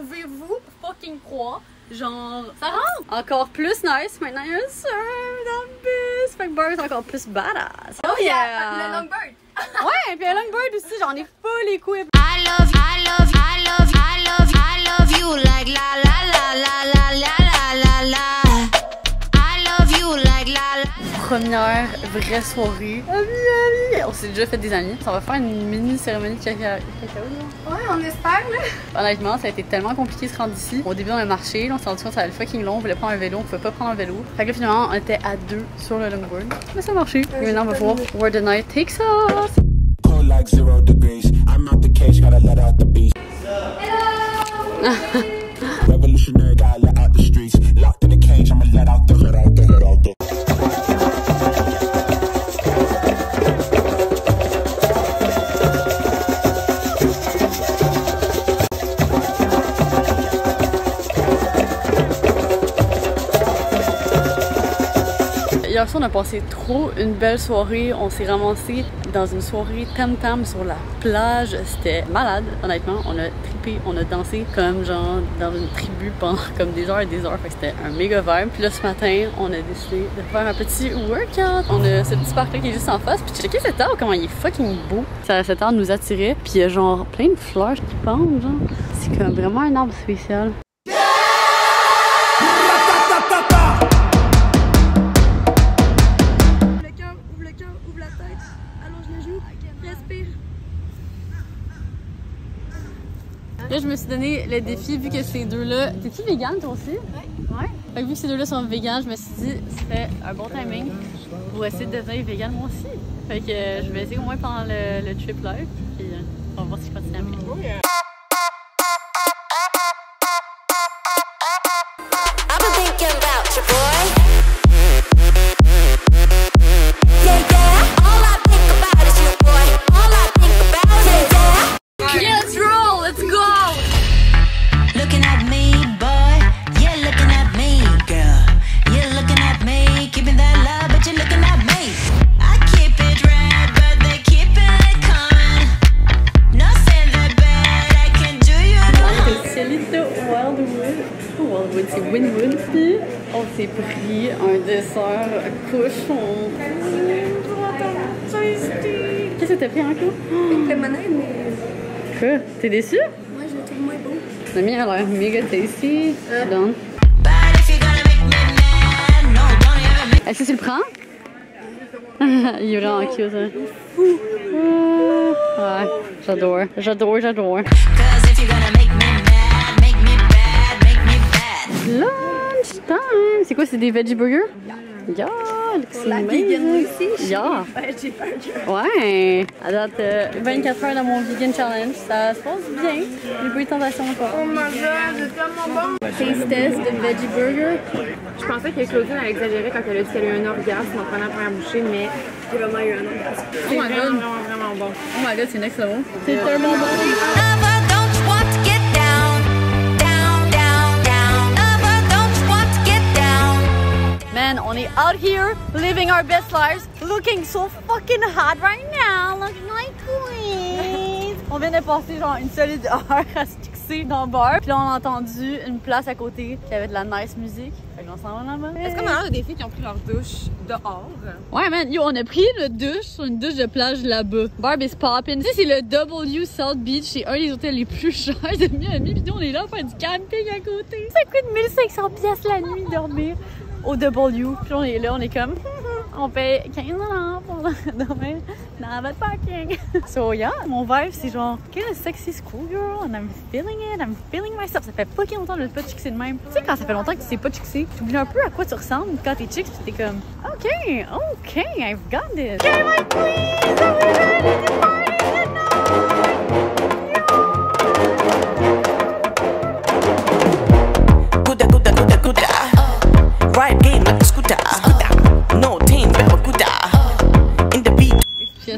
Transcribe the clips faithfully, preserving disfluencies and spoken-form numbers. pouvez-vous fucking croire? Genre, ça rentre! Encore plus nice, maintenant il y a un surf dans le bus! Fait que Bird est encore plus badass! Oh yeah! yeah. Le Longbird! Ouais, puis le Longbird aussi, j'en ai full les couilles! I love, I love, I love, I love, I love you like la la la la la la la la I love you like la la. Première vraie soirée à Miami! On s'est déjà fait des amis, ça va faire une mini cérémonie de cacao. Ouais, on espère là! Honnêtement, ça a été tellement compliqué de se rendre ici. Au début, on a marché, là, on s'est rendu compte que ça allait fucking long, on voulait prendre un vélo, on pouvait pas prendre un vélo. Fait que là, finalement, on était à deux sur le longboard. Mais ça a marché! Ouais, et maintenant, on va voir where the night takes us! Like zero degrees. I'm out the cage, gotta let out the beat. Hello! Revolutionary, gotta let out the streets. Locked in the cage, I'ma let out the let out the let out the. Hier soir, on a passé trop une belle soirée. On s'est ramassé dans une soirée tam-tam sur la plage. C'était malade, honnêtement. On a trippé, on a dansé comme genre dans une tribu pendant comme des heures et des heures. Fait que c'était un méga vibe. Puis là, ce matin, on a décidé de faire un petit workout. On a ce petit parc-là qui est juste en face. Puis checker cet arbre, comment il est fucking beau. Ça, cet arbre nous attirait. Puis il y a genre plein de fleurs qui pendent, genre. C'est comme vraiment un arbre spécial. Là, je me suis donné le défi, vu que ces deux-là... T'es-tu végane, toi aussi? Oui. Ouais. Fait que vu que ces deux-là sont végans, je me suis dit c'était un bon timing pour essayer de devenir végane moi aussi. Fait que euh, je vais essayer au moins pendant le, le trip live, puis euh, on va voir si je continue après. Oh yeah. Pris un dessert cochon. Qu'est-ce que t'as pris en coup? Une limonade, mais. Quoi? T'es déçu? Moi, je le trouve moins beau. La mienne a l'air méga tasty. Donne. Est-ce que tu le prends? Il est vraiment cute, hein? Ouais, j'adore. J'adore, j'adore. Là! C'est quoi, c'est des veggie burgers? Yeah! Yeah! C'est la vegan aussi! Yeah! Veggie burger! Ouais! À date, euh, vingt-quatre heures dans mon vegan challenge, ça se passe bien! J'ai pas eu de tentation encore! Oh my god, c'est tellement bon! Taste test de veggie burger! Je pensais que Claudine a exagéré quand elle a dit qu'elle a eu un orgasme en prenant la première bouchée, mais j'ai vraiment eu un orgasme! Oh my god! C'est vraiment, vraiment bon! Oh my god, c'est excellent! C'est tellement bon! Man, on est out here, living our best lives, looking so fucking hot right now, looking like queens. On vient de passer genre une solide heure à se fixer dans le bar. Puis là, on a entendu une place à côté qui avait de la nice musique. Fait qu'on s'en va là-bas. Est-ce qu'on a l'air des filles qui ont pris leur douche dehors? Ouais, man, yo, on a pris le douche sur une douche de plage là-bas. Barb is poppin'. Tu sais, c'est le W South Beach, c'est un des hôtels les plus chers de Miami. Puis on est là pour faire du camping à côté. Ça coûte mille cinq cents piastres la nuit dormir au W, puis on est là, on est comme on paye quinze dollars pour dormir dans votre parking. So yeah, mon vibe c'est genre quelle sexy schoolgirl and I'm feeling it, I'm feeling myself. Ça fait fucking longtemps que je ne pas chicksé de même. Tu sais, quand ça fait longtemps que tu sais pas chicksé, tu oublies un peu à quoi tu ressembles quand t'es chicks, pis t'es comme ok, ok, I've got this. Okay, my queen!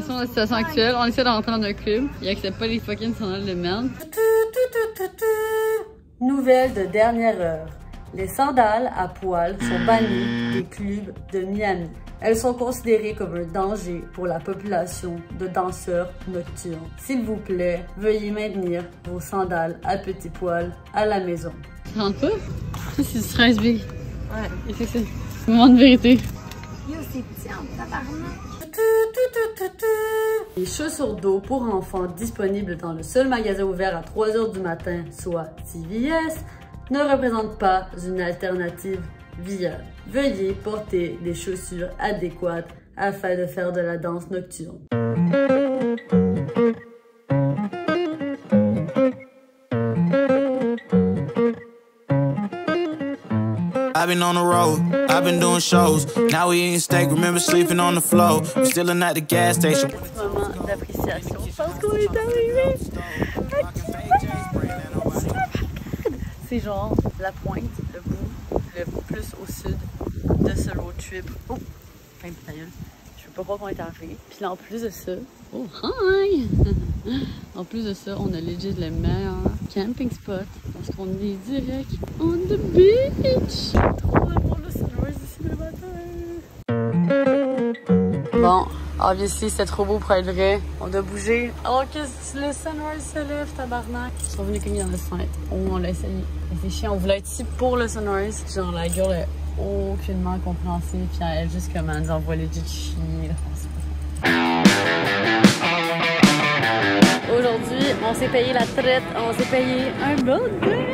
La situation actuelle, on essaie de rentrer dans un club, il accepte pas les fucking sandales de merde. Nouvelle de dernière heure, les sandales à poil sont bannies des clubs de Miami. Elles sont considérées comme un danger pour la population de danseurs nocturnes. S'il vous plaît, veuillez maintenir vos sandales à petits poils à la maison. Rentre pas? Ça, c'est du stress big. Ouais. Et c'est ça. Moment de vérité. Yo, c'est petit en tabarnak. Les chaussures d'eau pour enfants disponibles dans le seul magasin ouvert à trois heures du matin, soit C V S, ne représentent pas une alternative viable. Veuillez porter des chaussures adéquates afin de faire de la danse nocturne. I've been on the road, I've been doing shows. Now we eating steak, remember sleeping on the floor. We're still at the gas station. Moment d'appréciation. Je pense qu'on est arrivé. C'est genre la pointe, le bout, le plus au sud de ce road trip. Oh, fin de tailleuse. Je peux pas croire qu'on est arrivé. Puis là, en plus de ça, oh hi! En plus de ça, on a legit le meilleur camping spot parce qu'on est direct on the beach. Trop de bon, là, c'est ici le matin. Bon, obviously, c'était trop beau pour être vrai. On a bougé. Alors que le sunrise se lève, tabarnak. Ils sont venus comme il y en a cinq. Oh, on l'a essayé. C'est chiant. On voulait être ici pour le sunrise. Genre, la gueule est aucunement compréhensive. Puis elle, juste comme elle nous envoie les jets de chier. Aujourd'hui, on s'est payé la traite. On s'est payé un burger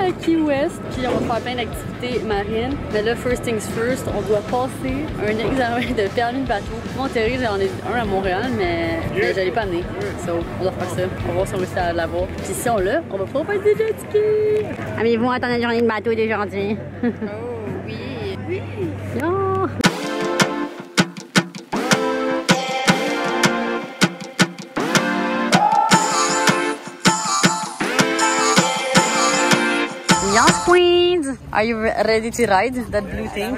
à Key West, puis on va faire plein d'activités marines. Mais là, first things first, on doit passer un examen de permis de bateau. Mon théorie, j'en ai un à Montréal, mais, mais je l'ai pas amené. So, on doit faire ça. On va voir si on réussit à l'avoir. Puis si on l'a, on va pouvoir faire des jet skis. Avez-vous attendu la journée de bateau d'aujourd'hui? Oh, oui. Oui. Non. Yes, Queens! Are you ready to ride that blue thing?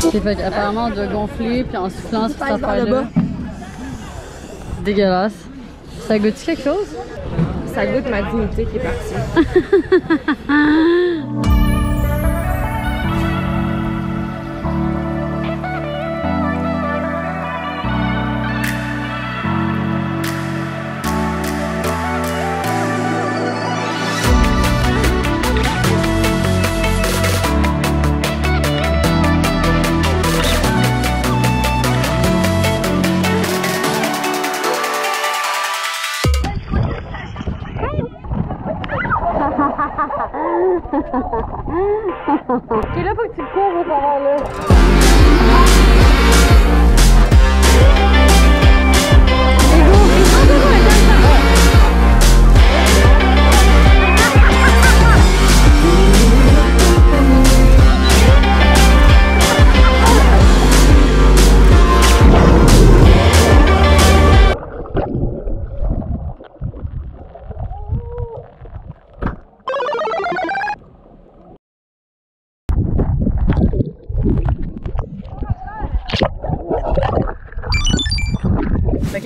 C'est fait apparemment de gonfler puis en soufflant sur cette affaire-là. Dégueulasse. Ça goûte quelque chose? Ça goûte ma dignité qui est partie. T'es là, faut que tu cours au travers là.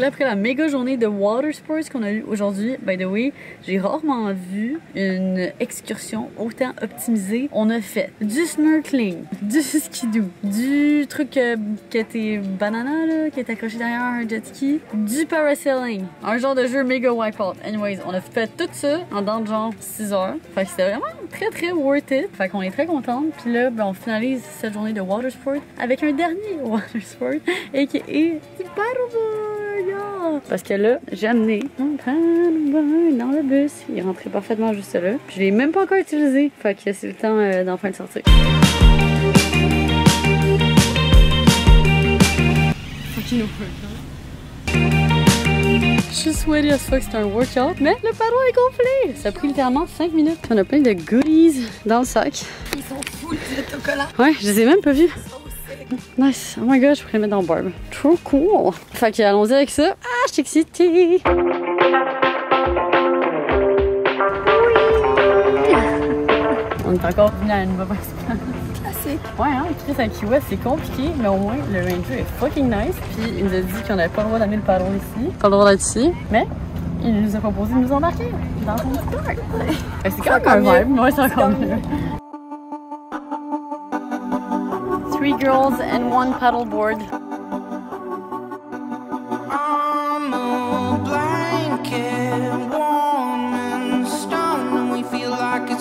Là, après la méga journée de water sports qu'on a eu aujourd'hui, by the way, j'ai rarement vu une excursion autant optimisée. On a fait du snorkeling, du skidoo, du truc euh, qui était banana, là, qui est accroché derrière un jet ski, du parasailing, un genre de jeu méga wipeout. Anyways, on a fait tout ça en dans le genre six heures. Fait que c'était vraiment très très worth it. Fait qu'on est très contente. Puis là, ben, on finalise cette journée de water sport avec un dernier water sport et qui est du paddleboard. Parce que là, j'ai amené mon paddleboard dans le bus. Il rentrait parfaitement juste là. Puis je l'ai même pas encore utilisé. Fait que c'est le temps euh, d'enfin le de sortir. Fucking workout. Je suis sweaty as fuck, c'est un workout. Mais le paddle est complet. Ça a pris littéralement cinq minutes. On a plein de goodies dans le sac. Ils sont full de chocolat. Ouais, je les ai même pas vus. Nice, oh my god, je pourrais le mettre dans Barb. Trop cool! Fait que allons-y avec ça. Ah, je suis excitée! Oui! On est encore venu à une mauvaise place. Classique. Ouais, hein, Chris à Key West, c'est compliqué, mais au moins le ranger est fucking nice. Puis il nous a dit qu'on n'avait pas le droit d'amener le paddle ici. Pas le droit d'être ici. Mais il nous a proposé de nous embarquer dans son petit parc. C'est quand même un vibe. Ouais, c'est encore mieux. Three girls and one paddleboard.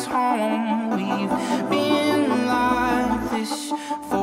Home, we've been like this for